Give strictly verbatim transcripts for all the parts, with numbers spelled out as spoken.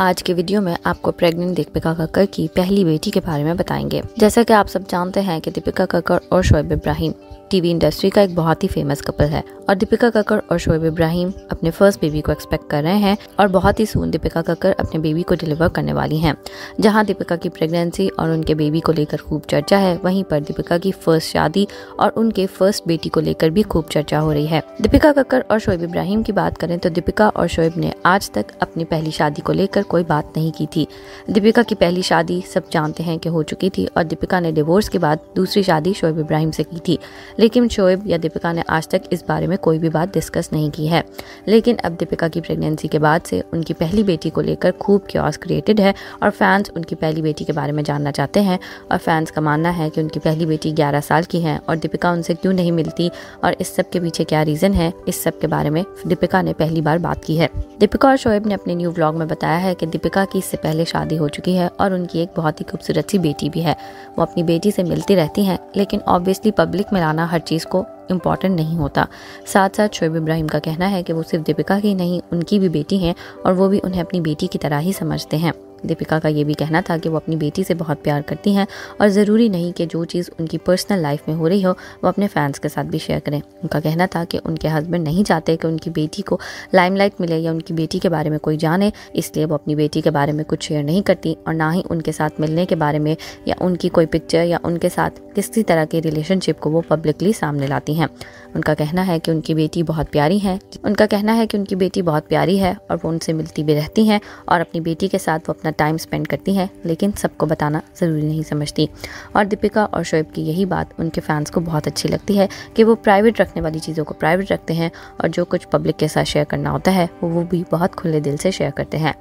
आज के वीडियो में आपको प्रेग्नेंट दीपिका ककर की पहली बेटी के बारे में बताएंगे। जैसा कि आप सब जानते हैं कि दीपिका ककर और शोएब इब्राहिम टीवी इंडस्ट्री का एक बहुत ही फेमस कपल है और दीपिका ककर और शोएब इब्राहिम अपने फर्स्ट बेबी को एक्सपेक्ट कर रहे हैं और बहुत ही सून दीपिका ककर अपने बेबी को डिलीवर करने वाली हैं। जहां दीपिका की प्रेगनेंसी और उनके बेबी को लेकर खूब चर्चा है, वहीं पर दीपिका की फर्स्ट शादी और उनके फर्स्ट बेटी को लेकर भी खूब चर्चा हो रही है। दीपिका ककर और शोएब इब्राहिम की बात करें तो दीपिका और शोएब ने आज तक अपनी पहली शादी को लेकर कोई बात नहीं की थी। दीपिका की पहली शादी सब जानते हैं कि हो चुकी थी और दीपिका ने डिवोर्स के बाद दूसरी शादी शोएब इब्राहिम से की थी, लेकिन शोएब या दीपिका ने आज तक इस बारे में कोई भी बात डिस्कस नहीं की है। लेकिन अब दीपिका की प्रेगनेंसी के बाद से उनकी पहली बेटी को लेकर खूब क्यूरियोसिटी क्रिएटेड है और फैंस उनकी पहली बेटी के बारे में जानना चाहते हैं और फैंस का मानना है कि उनकी पहली बेटी ग्यारह साल की है और दीपिका उनसे क्यों नहीं मिलती और इस सब के पीछे क्या रीज़न है, इस सब के बारे में दीपिका ने पहली बार बात की है। दीपिका और शोएब ने अपने न्यू व्लॉग में बताया है कि दीपिका की इससे पहले शादी हो चुकी है और उनकी एक बहुत ही खूबसूरत सी बेटी भी है। वो अपनी बेटी से मिलती रहती हैं, लेकिन ऑब्वियसली पब्लिक में लाना हर चीज़ को इम्पॉर्टेंट नहीं होता। साथ साथ शोएब इब्राहिम का कहना है कि वो सिर्फ दीपिका की नहीं, उनकी भी बेटी हैं और वो भी उन्हें अपनी बेटी की तरह ही समझते हैं। दीपिका का ये भी कहना था कि वो अपनी बेटी से बहुत प्यार करती हैं और ज़रूरी नहीं कि जो चीज़ उनकी पर्सनल लाइफ में हो रही हो वो अपने फैंस के साथ भी शेयर करें। उनका कहना था कि उनके हस्बैंड नहीं चाहते कि उनकी बेटी को लाइमलाइट मिले या उनकी बेटी के बारे में कोई जाने, इसलिए वो अपनी बेटी के बारे में कुछ शेयर नहीं करती और ना ही उनके साथ मिलने के बारे में या उनकी कोई पिक्चर या उनके साथ किसी तरह के रिलेशनशिप को वो पब्लिकली सामने लाती हैं। उनका कहना है कि उनकी बेटी बहुत प्यारी है उनका कहना है कि उनकी बेटी बहुत प्यारी है और वो उनसे मिलती भी रहती हैं और अपनी बेटी के साथ वो अपना टाइम स्पेंड करती हैं, लेकिन सबको बताना ज़रूरी नहीं समझती। और दीपिका और शोएब की यही बात उनके फैंस को बहुत अच्छी लगती है कि वो प्राइवेट रखने वाली चीज़ों को प्राइवेट रखते हैं और जो कुछ पब्लिक के साथ शेयर करना होता है वो वो भी बहुत खुले दिल से शेयर करते हैं।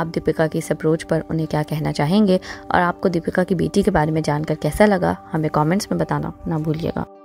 आप दीपिका की इस अप्रोच पर उन्हें क्या कहना चाहेंगे और आपको दीपिका की बेटी के बारे में जानकर कैसा लगा, हमें कॉमेंट्स में बताना ना भूलिएगा।